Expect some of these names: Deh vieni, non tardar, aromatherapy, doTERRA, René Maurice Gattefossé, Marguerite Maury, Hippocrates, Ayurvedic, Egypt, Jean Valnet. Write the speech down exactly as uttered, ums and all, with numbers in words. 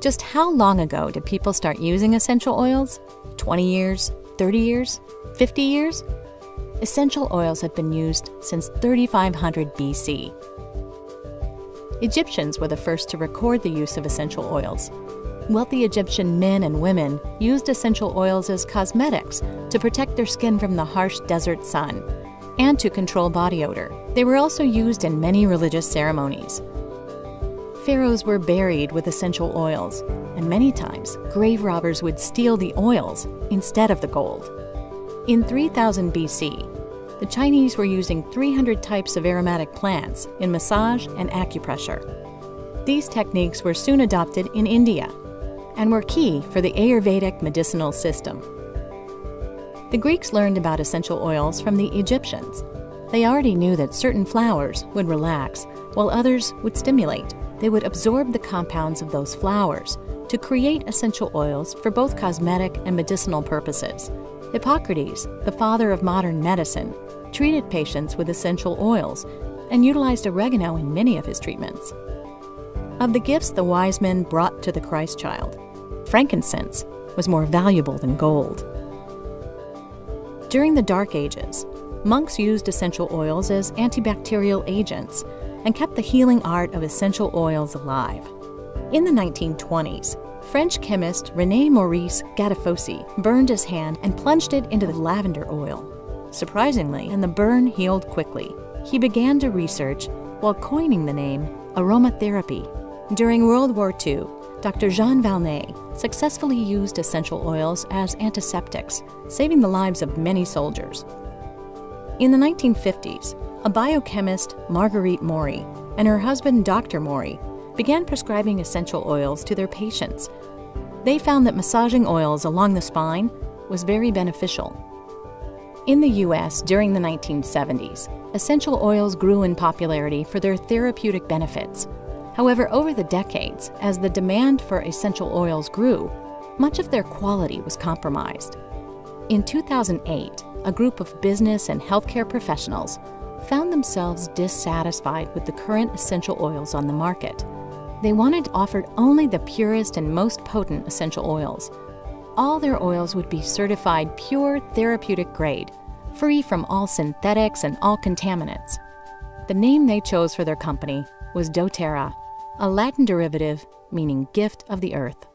Just how long ago did people start using essential oils? twenty years? thirty years? fifty years? Essential oils have been used since thirty-five hundred B C. Egyptians were the first to record the use of essential oils. Wealthy Egyptian men and women used essential oils as cosmetics to protect their skin from the harsh desert sun and to control body odor. They were also used in many religious ceremonies. Pharaohs were buried with essential oils, and many times grave robbers would steal the oils instead of the gold. In three thousand B C, the Chinese were using three hundred types of aromatic plants in massage and acupressure. These techniques were soon adopted in India and were key for the Ayurvedic medicinal system. The Greeks learned about essential oils from the Egyptians. They already knew that certain flowers would relax while others would stimulate. They would absorb the compounds of those flowers to create essential oils for both cosmetic and medicinal purposes. Hippocrates, the father of modern medicine, treated patients with essential oils and utilized oregano in many of his treatments. Of the gifts the wise men brought to the Christ child, frankincense was more valuable than gold. During the Dark Ages, monks used essential oils as antibacterial agents and kept the healing art of essential oils alive. In the nineteen twenties, French chemist René Maurice Gattefossé burned his hand and plunged it into the lavender oil. Surprisingly, and the burn healed quickly. He began to research while coining the name aromatherapy. During World War Two, Doctor Jean Valnet successfully used essential oils as antiseptics, saving the lives of many soldiers. In the nineteen fifties, a biochemist, Marguerite Maury, and her husband, Doctor Maury, began prescribing essential oils to their patients. They found that massaging oils along the spine was very beneficial. In the U S during the nineteen seventies, essential oils grew in popularity for their therapeutic benefits. However, over the decades, as the demand for essential oils grew, much of their quality was compromised. In two thousand eight, a group of business and healthcare professionals found themselves dissatisfied with the current essential oils on the market. They wanted offered only the purest and most potent essential oils. All their oils would be certified pure therapeutic grade, free from all synthetics and all contaminants. The name they chose for their company was doTERRA, a Latin derivative meaning gift of the earth.